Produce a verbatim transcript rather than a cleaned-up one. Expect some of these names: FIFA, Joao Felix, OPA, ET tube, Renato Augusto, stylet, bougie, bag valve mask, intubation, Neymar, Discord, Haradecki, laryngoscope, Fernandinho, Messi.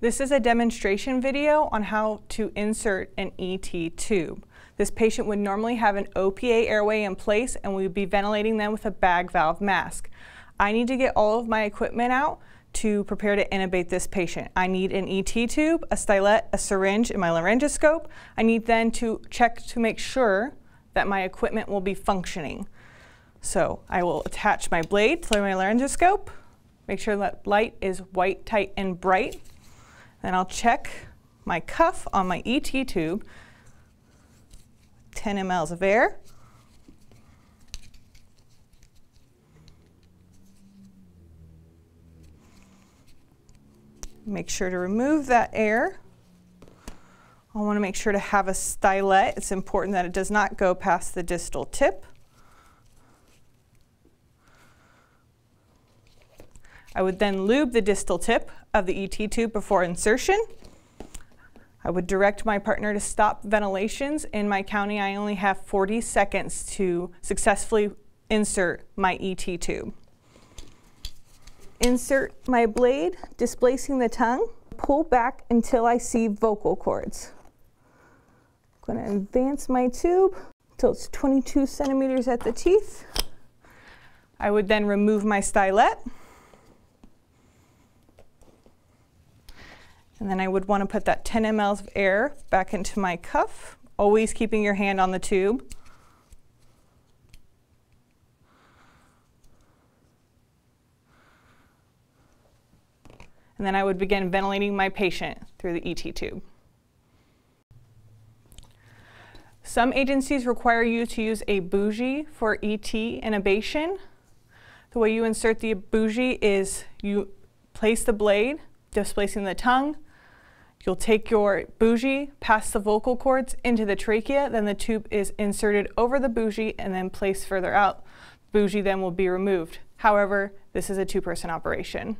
This is a demonstration video on how to insert an E T tube. This patient would normally have an O P A airway in place and we would be ventilating them with a bag valve mask. I need to get all of my equipment out to prepare to intubate this patient. I need an E T tube, a stylet, a syringe, and my laryngoscope. I need then to check to make sure that my equipment will be functioning. So I will attach my blade to my laryngoscope, make sure that light is white, tight, and bright. Then I'll check my cuff on my E T tube, ten milliliters of air. Make sure to remove that air. I want to make sure to have a stylet. It's important that it does not go past the distal tip. I would then lube the distal tip of the E T tube before insertion. I would direct my partner to stop ventilations. In my county, I only have forty seconds to successfully insert my E T tube. Insert my blade, displacing the tongue. Pull back until I see vocal cords. I'm going to advance my tube until it's twenty-two centimeters at the teeth. I would then remove my stylet. And then I would want to put that ten milliliters of air back into my cuff, always keeping your hand on the tube. And then I would begin ventilating my patient through the E T tube. Some agencies require you to use a bougie for E T intubation. The way you insert the bougie is you place the blade, displacing the tongue. You'll take your bougie past the vocal cords into the trachea, then the tube is inserted over the bougie and then placed further out. The bougie then will be removed. However, this is a two-person operation.